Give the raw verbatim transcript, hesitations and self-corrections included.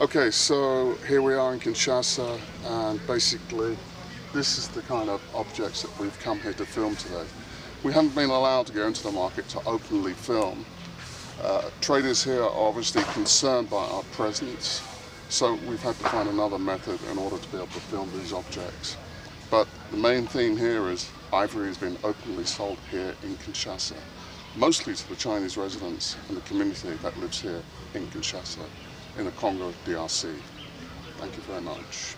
Okay, so here we are in Kinshasa, and basically this is the kind of objects that we've come here to film today. We haven't been allowed to go into the market to openly film. Uh, traders here are obviously concerned by our presence, so we've had to find another method in order to be able to film these objects. But the main theme here is ivory has been openly sold here in Kinshasa, mostly to the Chinese residents and the community that lives here in Kinshasa, in the Congo D R C. Thank you very much.